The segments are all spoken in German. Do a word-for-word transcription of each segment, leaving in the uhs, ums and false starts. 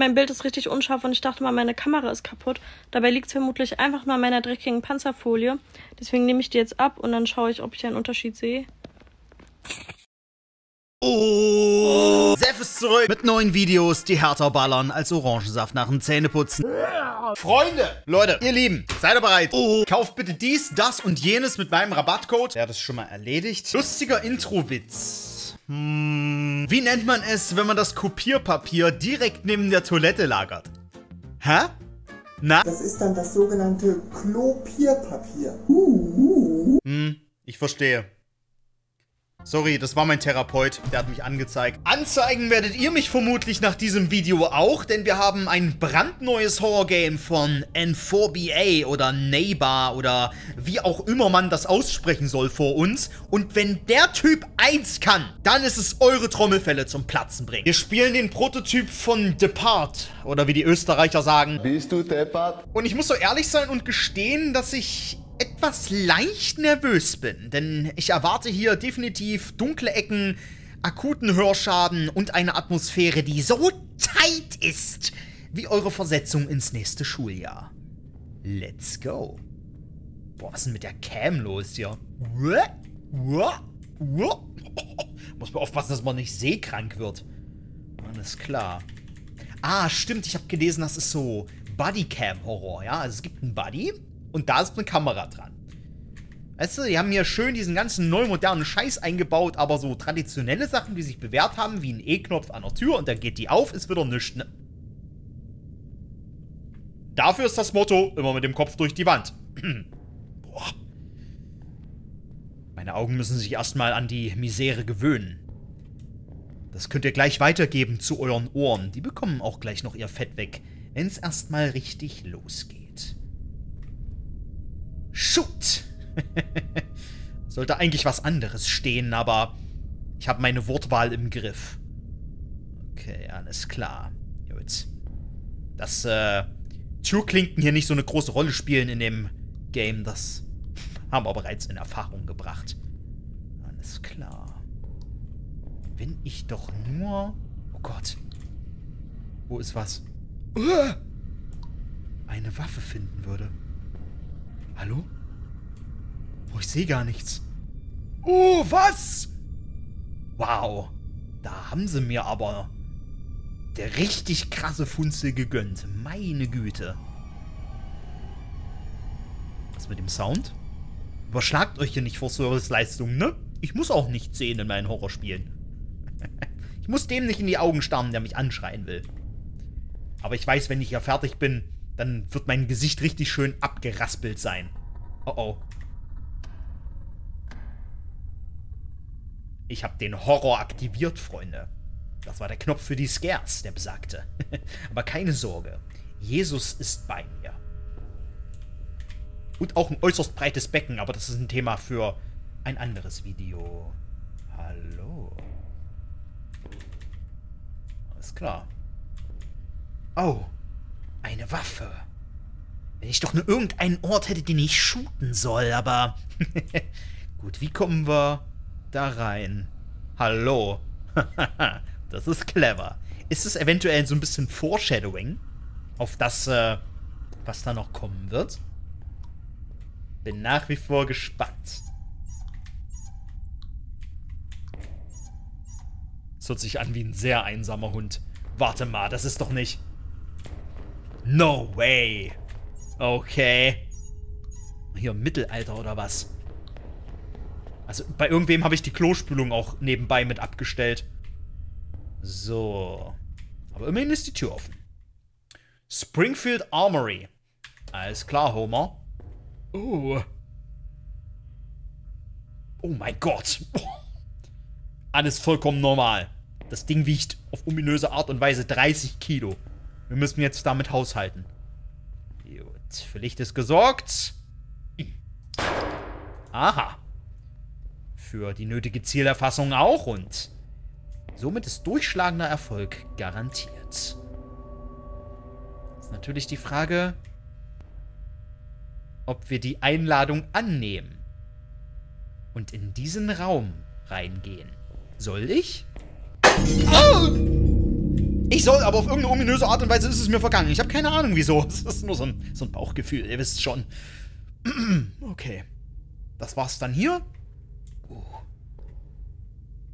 Mein Bild ist richtig unscharf und ich dachte mal, meine Kamera ist kaputt. Dabei liegt es vermutlich einfach nur an meiner dreckigen Panzerfolie. Deswegen nehme ich die jetzt ab und dann schaue ich, ob ich einen Unterschied sehe. Oh, Sef ist zurück mit neuen Videos, die härter ballern als Orangensaft nach dem Zähneputzen. Freunde, Leute, ihr Lieben, seid ihr bereit? Oh, kauft bitte dies, das und jenes mit meinem Rabattcode. Der hat es schon mal erledigt. Lustiger Introwitz. Hm, wie nennt man es, wenn man das Kopierpapier direkt neben der Toilette lagert? Hä? Na? Das ist dann das sogenannte Klopierpapier. Uh, uh. Hm, ich verstehe. Sorry, das war mein Therapeut, der hat mich angezeigt. Anzeigen werdet ihr mich vermutlich nach diesem Video auch, denn wir haben ein brandneues Horror-Game von N vier B A oder Nyabbas oder wie auch immer man das aussprechen soll vor uns. Und wenn der Typ eins kann, dann ist es eure Trommelfälle zum Platzen bringen. Wir spielen den Prototyp von Deppart oder wie die Österreicher sagen. Bist du Deppart? Und ich muss so ehrlich sein und gestehen, dass ich etwas leicht nervös bin, denn ich erwarte hier definitiv dunkle Ecken, akuten Hörschaden und eine Atmosphäre, die so tight ist wie eure Versetzung ins nächste Schuljahr. Let's go. Boah, was ist denn mit der Cam los hier? Muss man aufpassen, dass man nicht seekrank wird. Alles klar. Ah, stimmt, ich habe gelesen, das ist so Bodycam-Horror, ja? Also es gibt einen Buddy. Und da ist eine Kamera dran. Weißt du, die haben hier schön diesen ganzen neu modernen Scheiß eingebaut, aber so traditionelle Sachen, die sich bewährt haben, wie ein E-Knopf an der Tür und dann geht die auf, ist wieder nichts, ne? Dafür ist das Motto, immer mit dem Kopf durch die Wand. Boah. Meine Augen müssen sich erstmal an die Misere gewöhnen. Das könnt ihr gleich weitergeben zu euren Ohren. Die bekommen auch gleich noch ihr Fett weg, wenn es erstmal richtig losgeht. Shoot! Sollte eigentlich was anderes stehen, aber ich habe meine Wortwahl im Griff. Okay, alles klar. Gut. Dass äh, Türklinken hier nicht so eine große Rolle spielen in dem Game, das haben wir bereits in Erfahrung gebracht. Alles klar. Wenn ich doch nur... Oh Gott. Wo ist was? Eine Waffe finden würde. Hallo? Oh, ich sehe gar nichts. Oh, was? Wow. Da haben sie mir aber der richtig krasse Funzel gegönnt. Meine Güte. Was mit dem Sound? Überschlagt euch hier nicht vor Serviceleistungen, ne? Ich muss auch nicht sehen in meinen Horrorspielen. Ich muss dem nicht in die Augen starren, der mich anschreien will. Aber ich weiß, wenn ich hier fertig bin, dann wird mein Gesicht richtig schön abgeraspelt sein. Oh oh. Ich habe den Horror aktiviert, Freunde. Das war der Knopf für die Scares, der besagte. Aber keine Sorge. Jesus ist bei mir. Und auch ein äußerst breites Becken, aber das ist ein Thema für ein anderes Video. Hallo. Alles klar. Oh. Eine Waffe. Wenn ich doch nur irgendeinen Ort hätte, den ich shooten soll, aber... Gut, wie kommen wir da rein? Hallo. Das ist clever. Ist es eventuell so ein bisschen Foreshadowing auf das, äh, was da noch kommen wird? Bin nach wie vor gespannt. Es hört sich an wie ein sehr einsamer Hund. Warte mal, das ist doch nicht... No way. Okay. Hier im Mittelalter oder was? Also bei irgendwem habe ich die Klospülung auch nebenbei mit abgestellt. So. Aber immerhin ist die Tür offen. Springfield Armory. Alles klar, Homer. Oh. Oh mein Gott. Alles vollkommen normal. Das Ding wiegt auf ominöse Art und Weise dreißig Kilo. Wir müssen jetzt damit haushalten. Gut, für Licht ist gesorgt. Aha. Für die nötige Zielerfassung auch und somit ist durchschlagender Erfolg garantiert. Ist natürlich die Frage, ob wir die Einladung annehmen und in diesen Raum reingehen. Soll ich? Oh! Ich soll, aber auf irgendeine ominöse Art und Weise ist es mir vergangen. Ich habe keine Ahnung, wieso. Es ist nur so ein, so ein Bauchgefühl, ihr wisst schon. Okay. Das war's dann hier? Uh.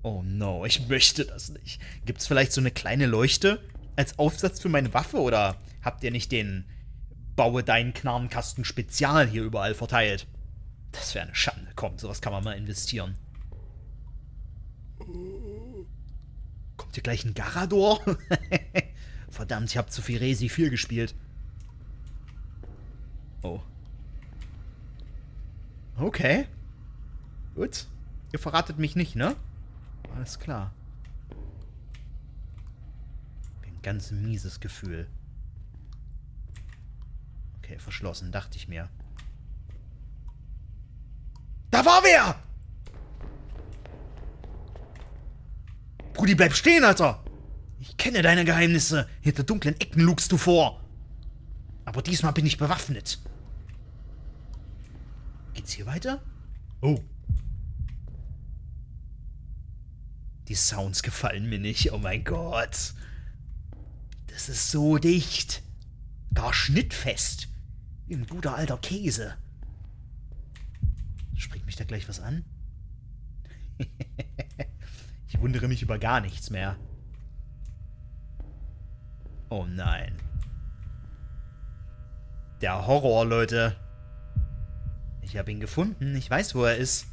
Oh no, ich möchte das nicht. Gibt's vielleicht so eine kleine Leuchte als Aufsatz für meine Waffe? Oder habt ihr nicht den Baue deinen Knarrenkasten Spezial hier überall verteilt? Das wäre eine Schande. Komm, sowas kann man mal investieren. Kommt hier gleich ein Garador? Verdammt, ich habe zu viel Resi vier gespielt. Oh. Okay. Gut. Ihr verratet mich nicht, ne? Alles klar. Ein ganz mieses Gefühl. Okay, verschlossen, dachte ich mir. Da war wer! Brudi, bleib stehen, Alter! Ich kenne deine Geheimnisse. Hinter dunklen Ecken lugst du vor. Aber diesmal bin ich bewaffnet. Geht's hier weiter? Oh. Die Sounds gefallen mir nicht. Oh mein Gott. Das ist so dicht. Gar schnittfest. Wie ein guter alter Käse. Springt mich da gleich was an? Ich wundere mich über gar nichts mehr. Oh nein. Der Horror, Leute. Ich habe ihn gefunden. Ich weiß, wo er ist.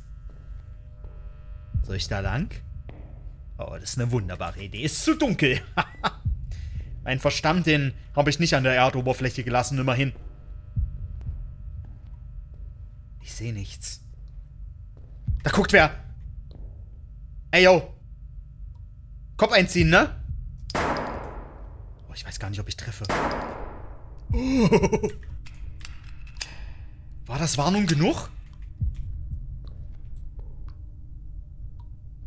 Soll ich da lang? Oh, das ist eine wunderbare Idee. Ist zu dunkel. Mein Verstand, den habe ich nicht an der Erdoberfläche gelassen, immerhin. Ich sehe nichts. Da guckt wer. Ey, yo. Kopf einziehen, ne? Oh, ich weiß gar nicht, ob ich treffe. Oh. War das Warnung genug?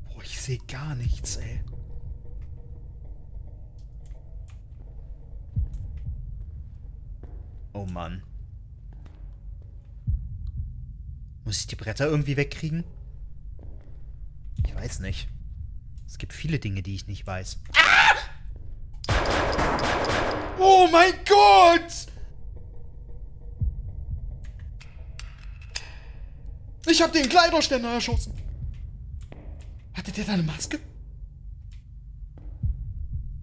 Boah, ich sehe gar nichts, ey. Oh Mann. Muss ich die Bretter irgendwie wegkriegen? Ich weiß nicht. Es gibt viele Dinge, die ich nicht weiß. Ah! Oh mein Gott! Ich habe den Kleiderständer erschossen. Hatte der da eine Maske?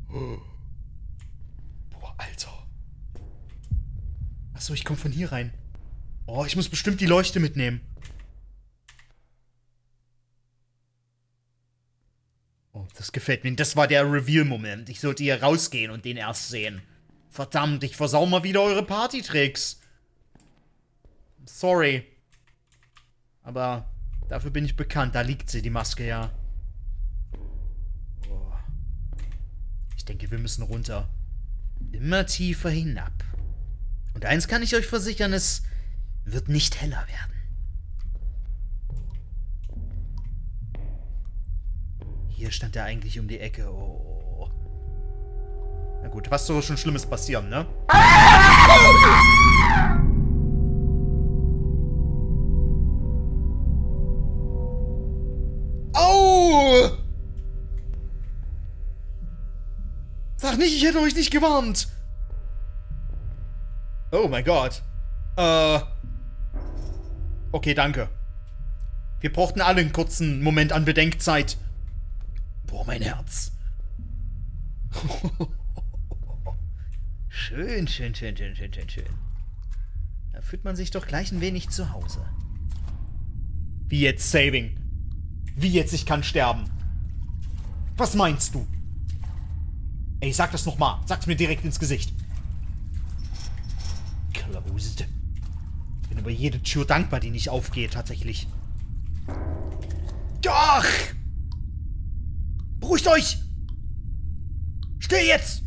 Boah, Alter. Achso, ich komme von hier rein. Oh, ich muss bestimmt die Leuchte mitnehmen. Oh, das gefällt mir. Das war der Reveal-Moment. Ich sollte hier rausgehen und den erst sehen. Verdammt, ich versau mal wieder eure Party-Tricks. Sorry. Aber dafür bin ich bekannt. Da liegt sie, die Maske, ja. Oh. Ich denke, wir müssen runter. Immer tiefer hinab. Und eins kann ich euch versichern, es wird nicht heller werden. Hier stand er eigentlich um die Ecke. Oh. Na gut, was soll schon Schlimmes passieren, ne? Sag nicht, ich hätte euch nicht gewarnt. Oh mein Gott. Äh. Okay, danke. Wir brauchten alle einen kurzen Moment an Bedenkzeit. Boah, mein Herz. Schön, schön, schön, schön, schön, schön, schön. Da fühlt man sich doch gleich ein wenig zu Hause. Wie jetzt, Saving. Wie jetzt, ich kann sterben. Was meinst du? Ey, sag das nochmal. Sag's mir direkt ins Gesicht. Closed. Ich bin über jede Tür dankbar, die nicht aufgeht, tatsächlich. Ach! Beruhigt euch! Still jetzt!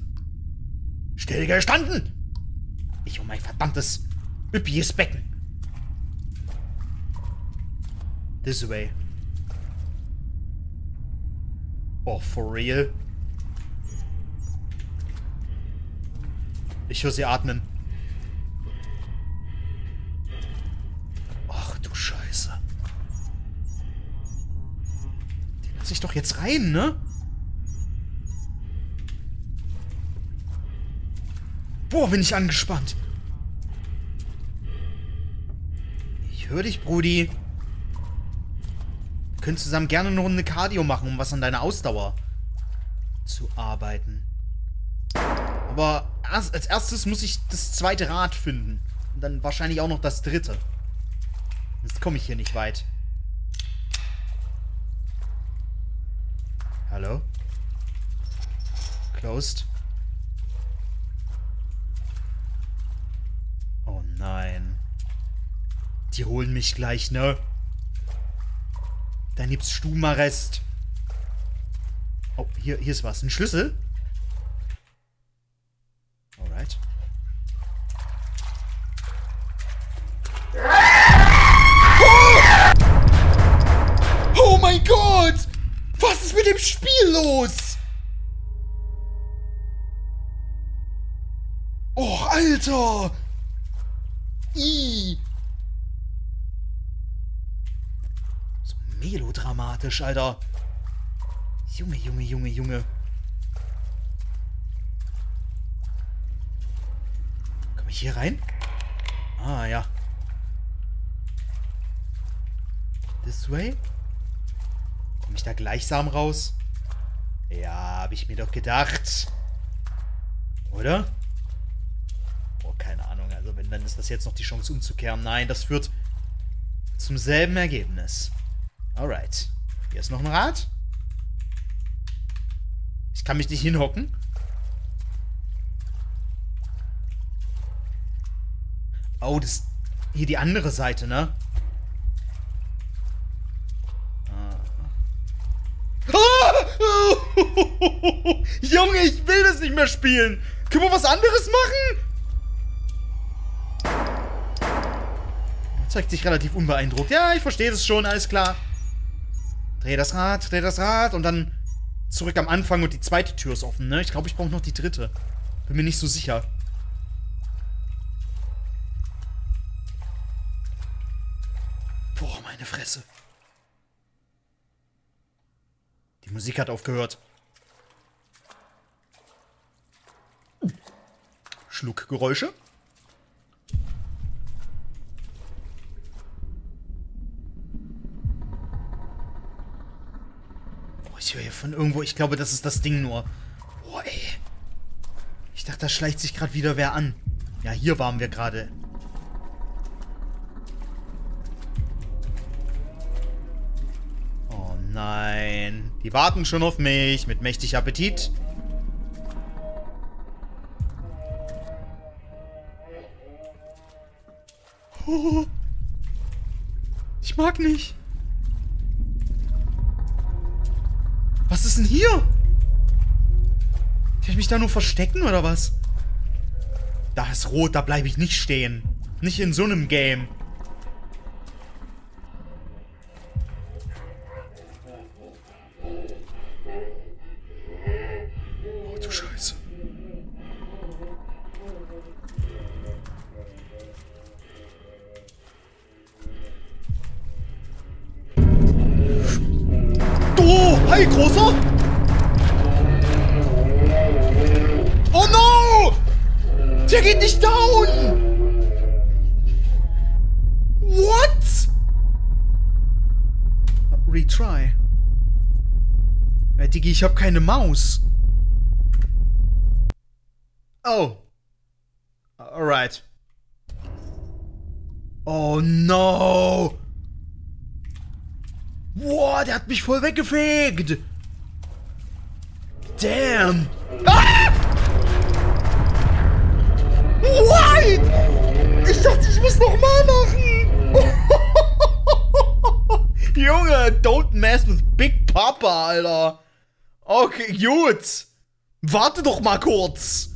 Still gestanden! Ich um mein verdammtes, üppiges Becken. This way. Oh, for real? Ich höre sie atmen. Ach du Scheiße. Den lasse ich doch jetzt rein, ne? Boah, bin ich angespannt. Ich höre dich, Brudi. Wir können zusammen gerne eine Runde Cardio machen, um was an deiner Ausdauer zu arbeiten. Aber als erstes muss ich das zweite Rad finden. Und dann wahrscheinlich auch noch das dritte. Jetzt komme ich hier nicht weit. Hallo? Closed. Oh nein. Die holen mich gleich, ne? Dann gibt's Stubenarrest. Oh, hier, hier ist was. Ein Schlüssel? Alright. Oh! Oh mein Gott! Was ist mit dem Spiel los? Och, Alter! Ih! So melodramatisch, Alter. Junge, Junge, Junge, Junge. Komm ich hier rein? Ah, ja. This way? Komme ich da gleichsam raus? Ja, habe ich mir doch gedacht. Oder? Oh, keine Ahnung. Also wenn, dann ist das jetzt noch die Chance umzukehren. Nein, das führt zum selben Ergebnis. Alright. Hier ist noch ein Rad. Ich kann mich nicht hinhocken. Oh, das ist hier die andere Seite, ne? Junge, ich will das nicht mehr spielen. Können wir was anderes machen? Er zeigt sich relativ unbeeindruckt. Ja, ich verstehe das schon, alles klar. Dreh das Rad, dreh das Rad und dann zurück am Anfang und die zweite Tür ist offen, ne? Ich glaube, ich brauche noch die dritte. Bin mir nicht so sicher. Boah, meine Fresse. Die Musik hat aufgehört. Schluckgeräusche. Oh, ich höre hier von irgendwo. Ich glaube, das ist das Ding nur. Boah, ey. Ich dachte, da schleicht sich gerade wieder wer an. Ja, hier waren wir gerade. Oh nein. Die warten schon auf mich mit mächtig Appetit. Ich mag nicht. Was ist denn hier? Kann ich mich da nur verstecken oder was? Da ist rot, da bleibe ich nicht stehen. Nicht in so einem Game. Oh du Scheiße. Oh, hi, Großer! Oh no! Der geht nicht down! What? Retry. Ja, Digi, ich hab keine Maus. Oh. Alright. Oh no! Boah, wow, der hat mich voll weggefegt. Damn. Ah! What? Ich dachte, ich muss nochmal machen. Junge, don't mess with Big Papa, Alter. Okay, gut. Warte doch mal kurz.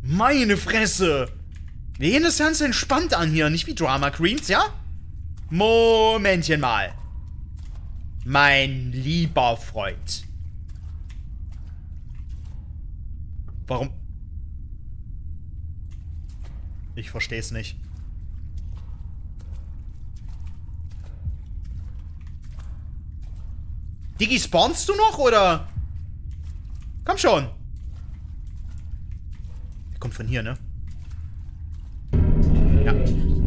Meine Fresse. Wir gehen das ganz entspannt an hier, nicht wie Drama Queens, ja? Momentchen mal. Mein lieber Freund. Warum? Ich verstehe es nicht. Digi, spawnst du noch, oder? Komm schon. kommt von hier, ne? Ja.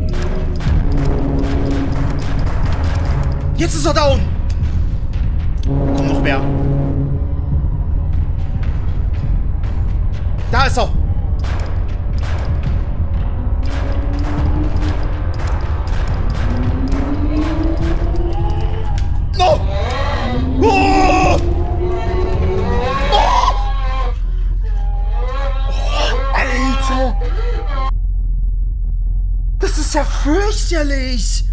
Jetzt ist er down! Da kommt noch mehr. Da ist er! No! Oh! Oh! Oh, Alter! Das ist ja fürchterlich!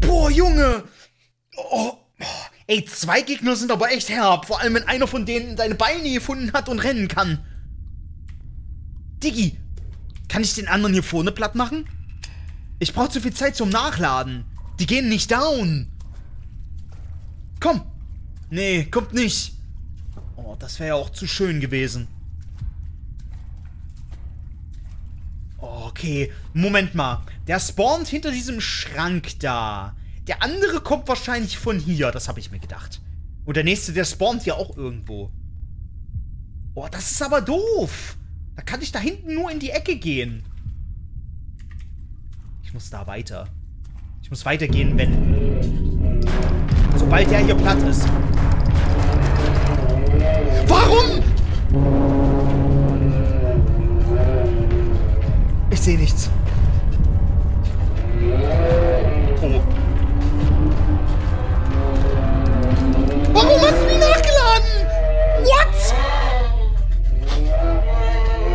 Boah, Junge! Oh, oh. Ey, zwei Gegner sind aber echt herb. Vor allem, wenn einer von denen deine Beine gefunden hat und rennen kann. Diggi, kann ich den anderen hier vorne platt machen? Ich brauche zu viel Zeit zum Nachladen. Die gehen nicht down. Komm. Nee, kommt nicht. Oh, das wäre ja auch zu schön gewesen. Okay, Moment mal. Der spawnt hinter diesem Schrank da. Der andere kommt wahrscheinlich von hier. Das habe ich mir gedacht. Und der nächste, der spawnt ja auch irgendwo. Oh, das ist aber doof. Da kann ich da hinten nur in die Ecke gehen. Ich muss da weiter. Ich muss weitergehen, wenn... sobald der hier platt ist. Warum? Ich sehe nichts. Oh. Warum hast du die nachgeladen?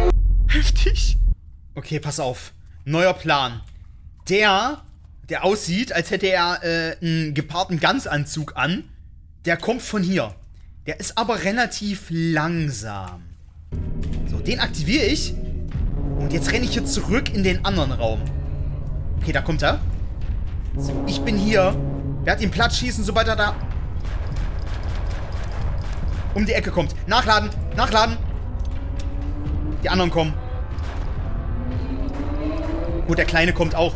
What? Heftig. Okay, pass auf. Neuer Plan. Der, der aussieht, als hätte er äh, einen gepaarten Ganzanzug an, der kommt von hier. Der ist aber relativ langsam. So, den aktiviere ich. Und jetzt renne ich hier zurück in den anderen Raum. Okay, da kommt er. So, ich bin hier. Werd ihn platt schießen, sobald er da um die Ecke kommt. Nachladen, nachladen. Die anderen kommen. Gut, der Kleine kommt auch.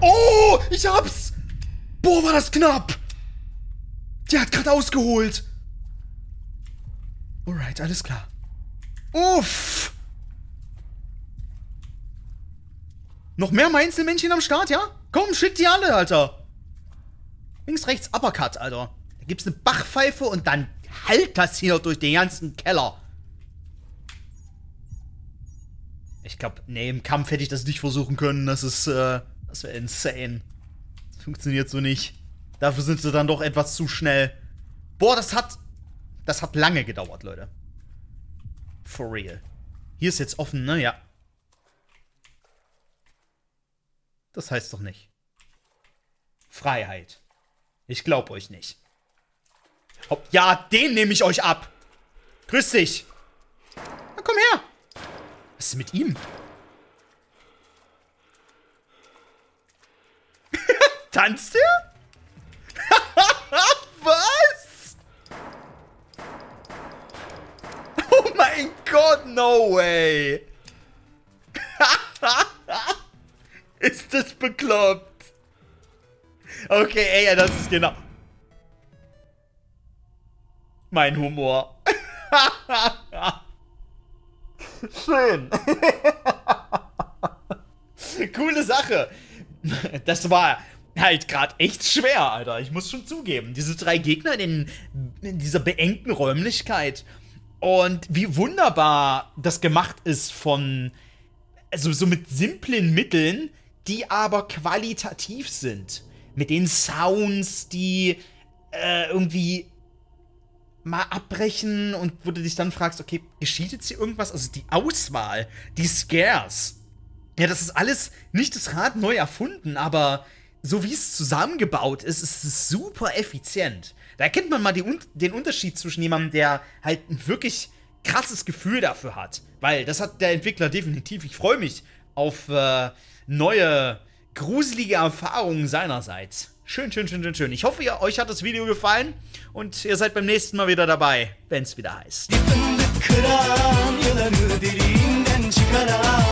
Oh, ich hab's. Boah, war das knapp. Der hat gerade ausgeholt. Alright, alles klar. Uff. Noch mehr Einzelmännchen am Start, ja? Komm, shit die alle, Alter. Links, rechts, Uppercut, Alter. Da gibt's eine Bachpfeife und dann halt das hier durch den ganzen Keller. Ich glaube, nee, im Kampf hätte ich das nicht versuchen können. Das ist, äh, das wäre insane. Das funktioniert so nicht. Dafür sind sie dann doch etwas zu schnell. Boah, das hat... Das hat lange gedauert, Leute. For real. Hier ist jetzt offen, ne? Ja. Das heißt doch nicht. Freiheit. Ich glaub euch nicht. Oh, ja, den nehme ich euch ab. Grüß dich. Na, komm her. Was ist mit ihm? Tanzt der? Was? Oh mein Gott, no way. Ist das bekloppt? Okay, ey, ja, das ist genau mein Humor. Schön. Coole Sache. Das war... halt gerade echt schwer, Alter. Ich muss schon zugeben. Diese drei Gegner in, in dieser beengten Räumlichkeit. Und wie wunderbar das gemacht ist von... also so mit simplen Mitteln, die aber qualitativ sind. Mit den Sounds, die äh, irgendwie mal abbrechen und wo du dich dann fragst, okay, geschieht jetzt hier irgendwas? Also die Auswahl, die Scares. Ja, das ist alles nicht das Rad neu erfunden, aber... so wie es zusammengebaut ist, ist es super effizient. Da erkennt man mal die, den Unterschied zwischen jemandem, der halt ein wirklich krasses Gefühl dafür hat. Weil das hat der Entwickler definitiv. Ich freue mich auf äh, neue, gruselige Erfahrungen seinerseits. Schön, schön, schön, schön, schön. Ich hoffe, ihr, euch hat das Video gefallen und ihr seid beim nächsten Mal wieder dabei, wenn es wieder heißt.